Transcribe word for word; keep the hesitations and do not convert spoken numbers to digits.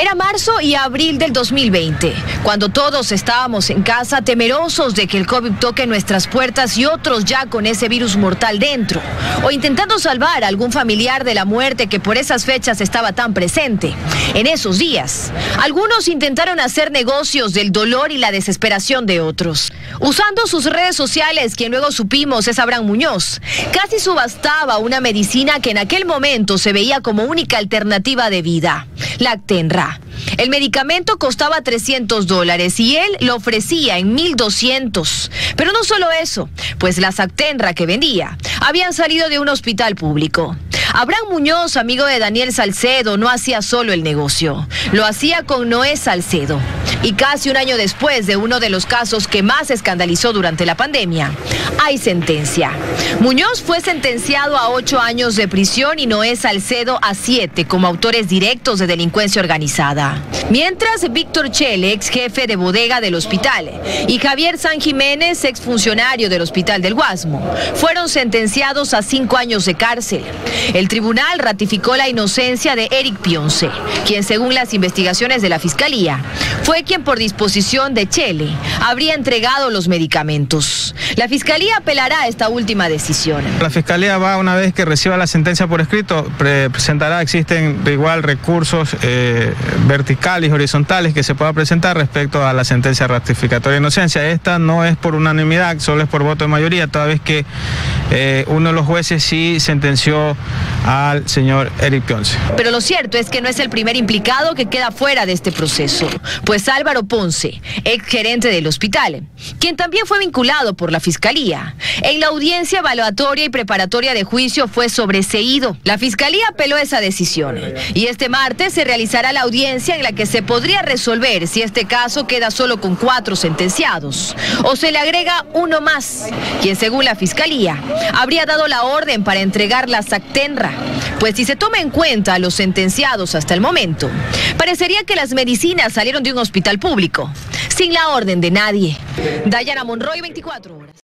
Era marzo y abril del dos mil veinte, cuando todos estábamos en casa temerosos de que el COVID toque nuestras puertas y otros ya con ese virus mortal dentro, o intentando salvar a algún familiar de la muerte que por esas fechas estaba tan presente. En esos días, algunos intentaron hacer negocios del dolor y la desesperación de otros. Usando sus redes sociales, quien luego supimos es Abraham Muñoz, casi subastaba una medicina que en aquel momento se veía como única alternativa de vida, la Actemra. El medicamento costaba trescientos dólares y él lo ofrecía en mil doscientos. Pero no solo eso, pues las Actemra que vendía habían salido de un hospital público. Abraham Muñoz, amigo de Daniel Salcedo, no hacía solo el negocio, lo hacía con Noé Salcedo. Y casi un año después de uno de los casos que más escandalizó durante la pandemia, hay sentencia. Muñoz fue sentenciado a ocho años de prisión y Noé Salcedo a siete como autores directos de delincuencia organizada. Mientras, Víctor Chele, ex jefe de bodega del hospital, y Javier San Jiménez, ex funcionario del hospital del Guasmo, fueron sentenciados a cinco años de cárcel. El tribunal ratificó la inocencia de Eric Pionce, quien según las investigaciones de la fiscalía, fue quien por disposición de Chele habría entregado los medicamentos. La fiscalía apelará a esta última decisión. La fiscalía va, una vez que reciba la sentencia por escrito, pre presentará, existen igual recursos eh, verticales, horizontales que se pueda presentar respecto a la sentencia ratificatoria de inocencia. Esta no es por unanimidad, solo es por voto de mayoría, toda vez que eh, uno de los jueces sí sentenció al señor Eric Pionce. Pero lo cierto es que no es el primer implicado que queda fuera de este proceso, pues Álvaro Ponce, ex gerente del hospital, quien también fue vinculado por la fiscalía, en la audiencia evaluatoria y preparatoria de juicio fue sobreseído. La fiscalía apeló esa decisión y este martes se realizará la audiencia en la que se podría resolver si este caso queda solo con cuatro sentenciados o se le agrega uno más, quien según la fiscalía habría dado la orden para entregar las Actemra. Pues si se toma en cuenta a los sentenciados hasta el momento, parecería que las medicinas salieron de un hospital público, sin la orden de nadie. Dayana Monroy, veinticuatro horas.